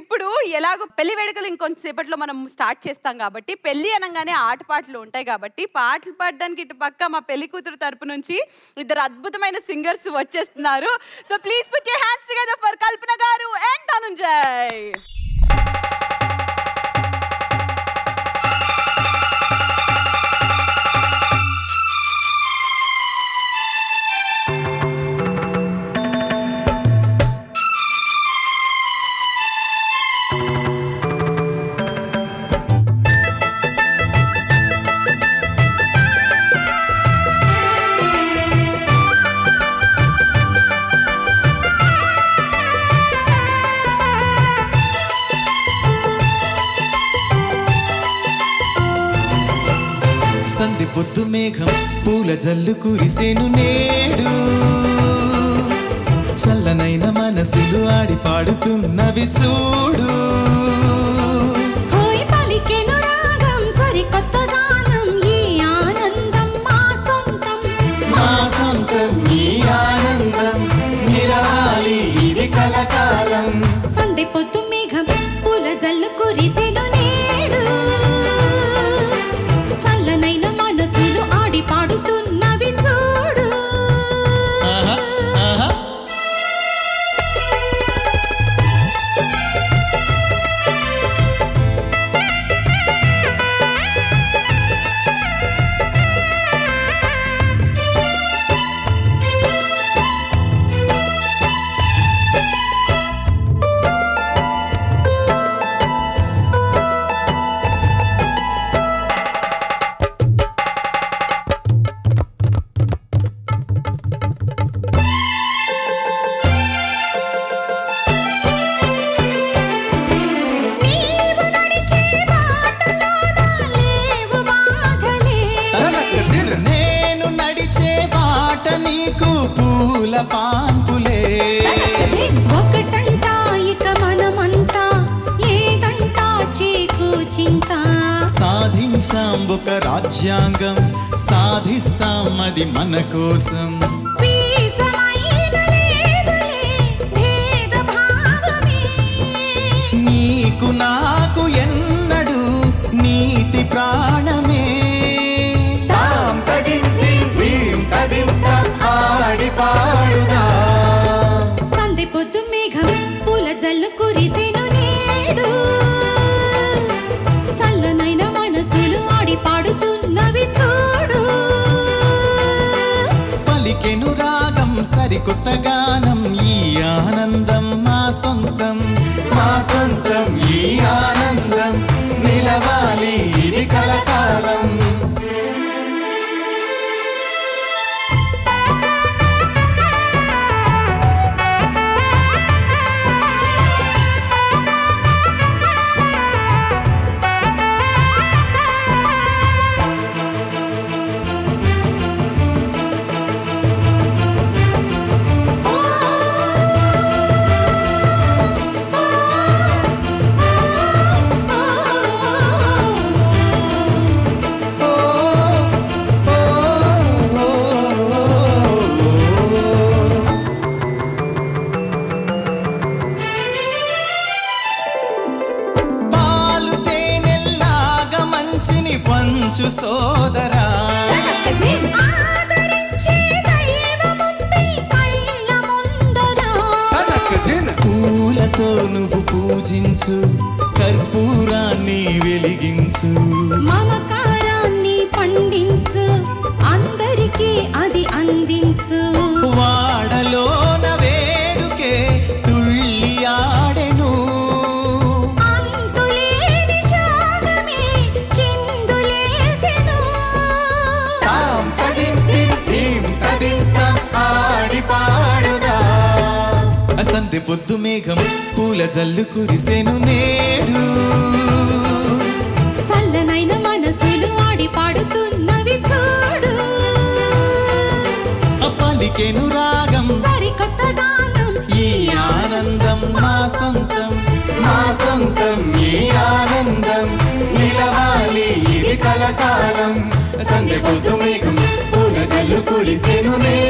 ఇప్పుడు ఎలాగో పెళ్లి వేడుకలు ఇంకొంచెంసేపట్లో మనం స్టార్ట్ చేస్తాం కాబట్టి పెళ్లి అనగానే ఆటపాటలు ఉంటాయి కాబట్టి పాటలు పాడడానికి ఇటు పక్క మా పెళ్లి కూతురు తరపు నుంచి ఇద్దరు అద్భుతమైన సింగర్స్ వచ్చేస్తున్నారు. So please put your hands together for Kalpana garu and Dhananjay. సంధి పొద్దు మేఘం పూల జల్లు కురిసేను నేడు, చల్లనైన మనసులు ఆడి పాడుతున్నవి చూడు. హోయ్ పలికెను రాగం సరికొత్త గానం, ఈ ఆనందం మా సొంతం, మా సొంతం ఈ ఆనందం నిలవాలి ఇది కలకాలం. సంధి పొద్దు మేఘం పూల జల్లు కురిసేను నేడు, చల్లనైన మనసులు ఆడి పాడుతున్నవి చూడు. సాధించాం ఒక రాజ్యాంగం, సాధిస్తాం అది మన కోసం. నీకు నాకు ఎన్నడూ నీతి ప్రాణమే, ఆడి పాడుదా. సంధి పొద్దు మేఘం పూల జల్లు కురిసేను నేడు, చల్లనైన మనసులు ఆడి పాడుతున్నవి చూడు. పలికెను రాగం సరికొత్త గానం, ఈ ఆనందం మా సొంతం, మా సొంతం ఈ ఆనందం నిలవాలి ఇది కలకాలం. పంచు సోదరా, ఆదరించే దైవముంది కళ్ళ ముందరా. పూలతో నువ్వు పూజించు, కర్పూరాన్ని వెలిగించు, మమకారాన్ని పండించు, అందరికీ అది అందించు. వాడలోన వేడుకే తుళ్ళి ఆడెను, సంధి పొద్దు మేఘం పూల జల్లు కురిసేను నేడు, చల్లనైన మనసులు ఆడి పాడుతున్నవి చూడు. పలికెను రాగం సరికొత్త గానం, ఈ ఆనందం మా సొంతం, మా సొంతం ఈ ఆనందం నిలవాలి ఇది కలకాలం. సంధి పొద్దు మేఘం పూల జల్లు కురిసేను నే